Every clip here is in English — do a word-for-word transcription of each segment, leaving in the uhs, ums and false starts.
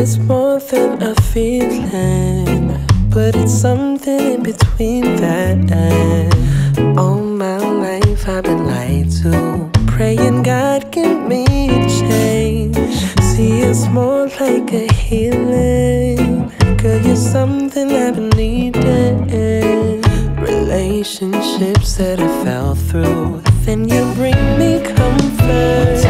It's more than a feeling, but it's something in between that. All my life I've been lied to, praying God give me a change. See, it's more like a healing, girl, you're something I've been needing. Relationships that I fell through, then you bring me comfort.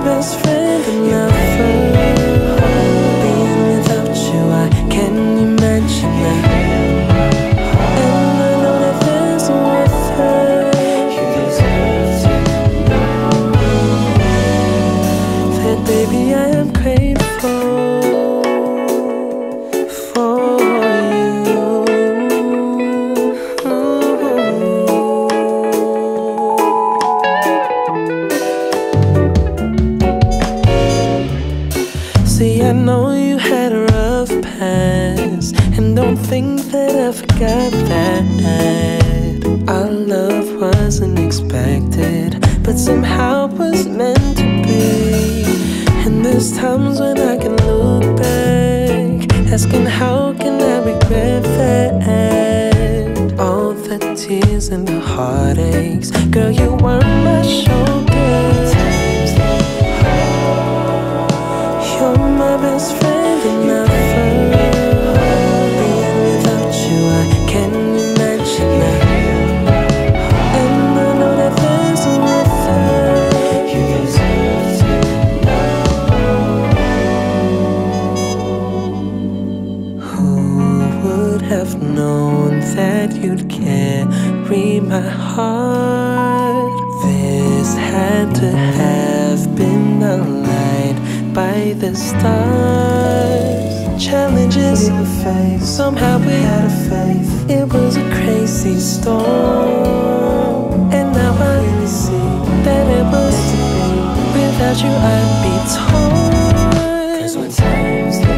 Best friend and lover, being without you I can't imagine that. And I know that there's a method, you deserve to know that, baby, I am grateful for you. Ooh. See, I know you had a rough past, and don't think that I forgot that. Our love wasn't expected, but somehow it was meant to be. And there's times when I can look back, asking how can I regret that. All the tears and the heartaches, girl, you were my shoulder. Best friend and lover, being without you I can't imagine that. And I know that there's a method, you deserve to know. Who would have known that you'd carry my heart? This had to have been a lie by the stars. Challenges we faced, somehow we had a faith. It was a crazy storm, and now I really see that it was to be. Without you I'd be torn, 'cause when times